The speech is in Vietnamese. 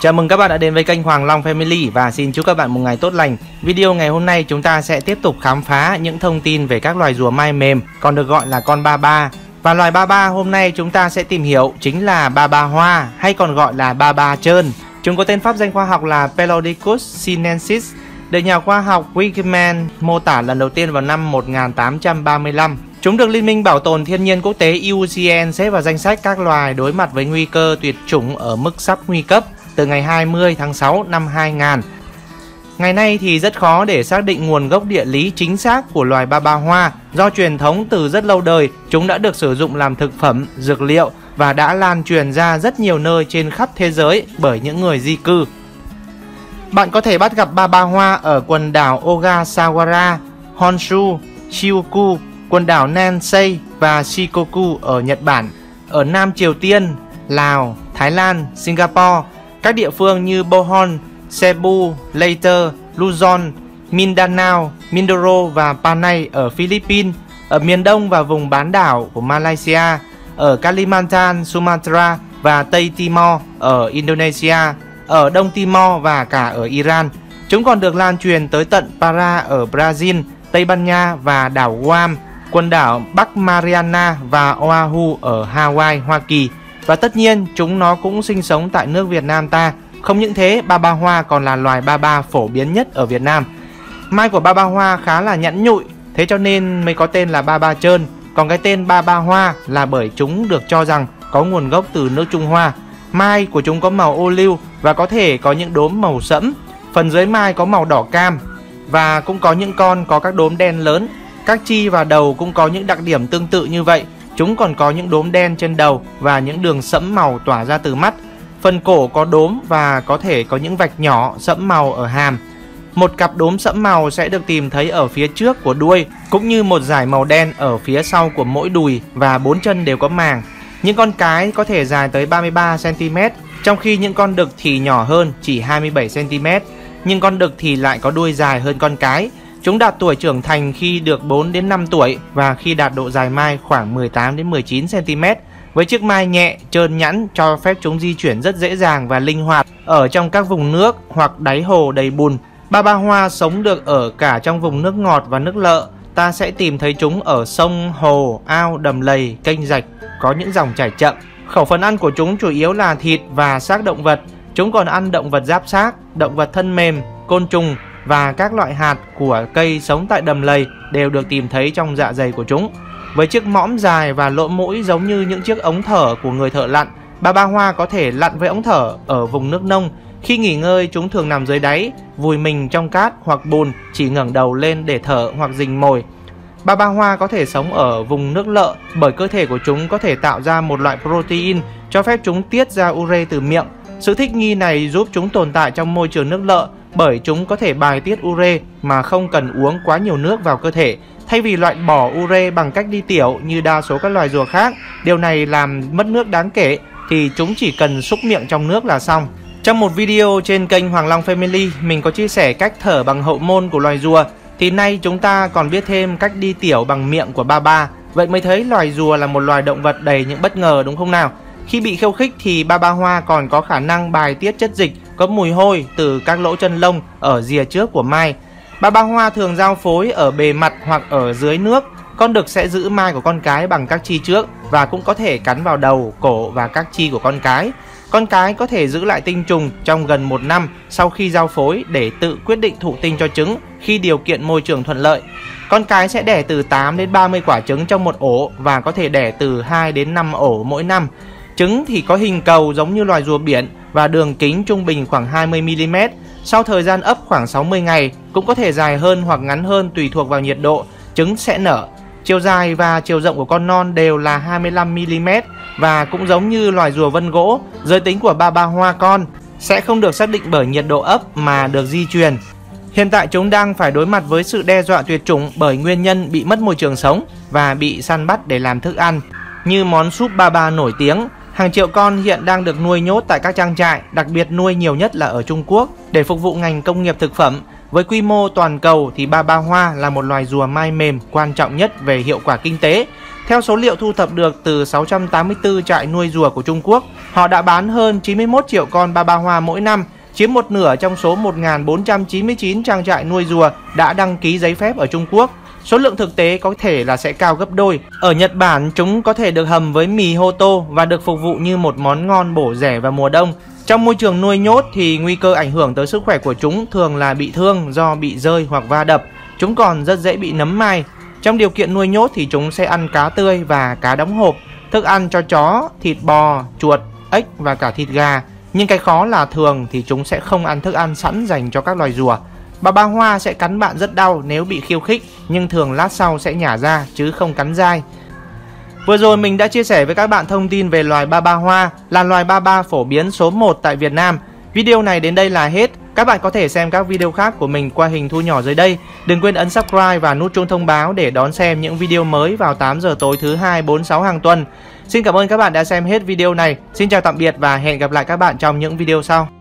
Chào mừng các bạn đã đến với kênh Hoàng Long Family và xin chúc các bạn một ngày tốt lành. Video ngày hôm nay chúng ta sẽ tiếp tục khám phá những thông tin về các loài rùa mai mềm, còn được gọi là con ba ba. Và loài ba ba hôm nay chúng ta sẽ tìm hiểu chính là ba ba hoa hay còn gọi là ba ba trơn. Chúng có tên pháp danh khoa học là Pelodiscus sinensis, được nhà khoa học Wigman mô tả lần đầu tiên vào năm 1835. Chúng được Liên minh Bảo tồn Thiên nhiên Quốc tế IUCN xếp vào danh sách các loài đối mặt với nguy cơ tuyệt chủng ở mức sắp nguy cấp từ ngày 20 tháng 6 năm 2000. Ngày nay thì rất khó để xác định nguồn gốc địa lý chính xác của loài ba ba hoa. Do truyền thống từ rất lâu đời, chúng đã được sử dụng làm thực phẩm, dược liệu và đã lan truyền ra rất nhiều nơi trên khắp thế giới bởi những người di cư. Bạn có thể bắt gặp ba ba hoa ở quần đảo Ogasawara, Honshu, Shikoku, quần đảo Nensei và Shikoku ở Nhật Bản, ở Nam Triều Tiên, Lào, Thái Lan, Singapore, các địa phương như Bohol, Cebu, Leyte, Luzon, Mindanao, Mindoro và Panay ở Philippines, ở miền Đông và vùng bán đảo của Malaysia, ở Kalimantan, Sumatra và Tây Timor ở Indonesia, ở Đông Timor và cả ở Iran. Chúng còn được lan truyền tới tận Pará ở Brazil, Tây Ban Nha và đảo Guam, quần đảo Bắc Mariana và Oahu ở Hawaii, Hoa Kỳ. Và tất nhiên chúng nó cũng sinh sống tại nước Việt Nam ta. Không những thế, ba ba hoa còn là loài ba ba phổ biến nhất ở Việt Nam. Mai của ba ba hoa khá là nhẵn nhụi, thế cho nên mới có tên là ba ba trơn. Còn cái tên ba ba hoa là bởi chúng được cho rằng có nguồn gốc từ nước Trung Hoa. Mai của chúng có màu ô liu và có thể có những đốm màu sẫm. Phần dưới mai có màu đỏ cam và cũng có những con có các đốm đen lớn. Các chi và đầu cũng có những đặc điểm tương tự như vậy. Chúng còn có những đốm đen trên đầu và những đường sẫm màu tỏa ra từ mắt. Phần cổ có đốm và có thể có những vạch nhỏ sẫm màu ở hàm. Một cặp đốm sẫm màu sẽ được tìm thấy ở phía trước của đuôi, cũng như một dải màu đen ở phía sau của mỗi đùi, và bốn chân đều có màng. Những con cái có thể dài tới 33 cm, trong khi những con đực thì nhỏ hơn, chỉ 27 cm. Nhưng con đực thì lại có đuôi dài hơn con cái. Chúng đạt tuổi trưởng thành khi được 4 đến 5 tuổi và khi đạt độ dài mai khoảng 18 đến 19 cm. Với chiếc mai nhẹ, trơn nhẵn cho phép chúng di chuyển rất dễ dàng và linh hoạt ở trong các vùng nước hoặc đáy hồ đầy bùn. Ba ba hoa sống được ở cả trong vùng nước ngọt và nước lợ. Ta sẽ tìm thấy chúng ở sông, hồ, ao, đầm lầy, kênh rạch có những dòng chảy chậm. Khẩu phần ăn của chúng chủ yếu là thịt và xác động vật. Chúng còn ăn động vật giáp xác, động vật thân mềm, côn trùng và các loại hạt của cây sống tại đầm lầy đều được tìm thấy trong dạ dày của chúng. Với chiếc mõm dài và lỗ mũi giống như những chiếc ống thở của người thợ lặn, ba ba hoa có thể lặn với ống thở ở vùng nước nông. Khi nghỉ ngơi, chúng thường nằm dưới đáy, vùi mình trong cát hoặc bùn, chỉ ngẩng đầu lên để thở hoặc rình mồi. Ba ba hoa có thể sống ở vùng nước lợ bởi cơ thể của chúng có thể tạo ra một loại protein cho phép chúng tiết ra ure từ miệng. Sự thích nghi này giúp chúng tồn tại trong môi trường nước lợ bởi chúng có thể bài tiết ure mà không cần uống quá nhiều nước vào cơ thể, thay vì loại bỏ ure bằng cách đi tiểu như đa số các loài rùa khác. Điều này làm mất nước đáng kể, thì chúng chỉ cần xúc miệng trong nước là xong. Trong một video trên kênh Hoàng Long Family, mình có chia sẻ cách thở bằng hậu môn của loài rùa, thì nay chúng ta còn biết thêm cách đi tiểu bằng miệng của ba ba. Vậy mới thấy loài rùa là một loài động vật đầy những bất ngờ, đúng không nào? Khi bị khiêu khích thì ba ba hoa còn có khả năng bài tiết chất dịch có mùi hôi từ các lỗ chân lông ở rìa trước của mai. Ba ba hoa thường giao phối ở bề mặt hoặc ở dưới nước. Con đực sẽ giữ mai của con cái bằng các chi trước và cũng có thể cắn vào đầu, cổ và các chi của con cái. Con cái có thể giữ lại tinh trùng trong gần 1 năm sau khi giao phối để tự quyết định thụ tinh cho trứng khi điều kiện môi trường thuận lợi. Con cái sẽ đẻ từ 8 đến 30 quả trứng trong một ổ và có thể đẻ từ 2 đến 5 ổ mỗi năm. Trứng thì có hình cầu giống như loài rùa biển và đường kính trung bình khoảng 20 mm. Sau thời gian ấp khoảng 60 ngày, cũng có thể dài hơn hoặc ngắn hơn tùy thuộc vào nhiệt độ, trứng sẽ nở. Chiều dài và chiều rộng của con non đều là 25 mm và cũng giống như loài rùa vân gỗ, giới tính của ba ba hoa con sẽ không được xác định bởi nhiệt độ ấp mà được di truyền. Hiện tại chúng đang phải đối mặt với sự đe dọa tuyệt chủng bởi nguyên nhân bị mất môi trường sống và bị săn bắt để làm thức ăn, như món súp ba ba nổi tiếng. Hàng triệu con hiện đang được nuôi nhốt tại các trang trại, đặc biệt nuôi nhiều nhất là ở Trung Quốc, để phục vụ ngành công nghiệp thực phẩm. Với quy mô toàn cầu thì ba ba hoa là một loài rùa mai mềm quan trọng nhất về hiệu quả kinh tế. Theo số liệu thu thập được từ 684 trại nuôi rùa của Trung Quốc, họ đã bán hơn 91 triệu con ba ba hoa mỗi năm, chiếm một nửa trong số 1.499 trang trại nuôi rùa đã đăng ký giấy phép ở Trung Quốc. Số lượng thực tế có thể là sẽ cao gấp đôi. Ở Nhật Bản, chúng có thể được hầm với mì hô tô và được phục vụ như một món ngon bổ rẻ vào mùa đông. Trong môi trường nuôi nhốt thì nguy cơ ảnh hưởng tới sức khỏe của chúng thường là bị thương do bị rơi hoặc va đập. Chúng còn rất dễ bị nấm mai. Trong điều kiện nuôi nhốt thì chúng sẽ ăn cá tươi và cá đóng hộp, thức ăn cho chó, thịt bò, chuột, ếch và cả thịt gà. Nhưng cái khó là thường thì chúng sẽ không ăn thức ăn sẵn dành cho các loài rùa. Ba ba hoa sẽ cắn bạn rất đau nếu bị khiêu khích, nhưng thường lát sau sẽ nhả ra chứ không cắn dai. Vừa rồi mình đã chia sẻ với các bạn thông tin về loài ba ba hoa, là loài ba ba phổ biến số 1 tại Việt Nam. Video này đến đây là hết. Các bạn có thể xem các video khác của mình qua hình thu nhỏ dưới đây. Đừng quên ấn subscribe và nút chuông thông báo để đón xem những video mới vào 8 giờ tối thứ 2, 4, 6 hàng tuần. Xin cảm ơn các bạn đã xem hết video này. Xin chào tạm biệt và hẹn gặp lại các bạn trong những video sau.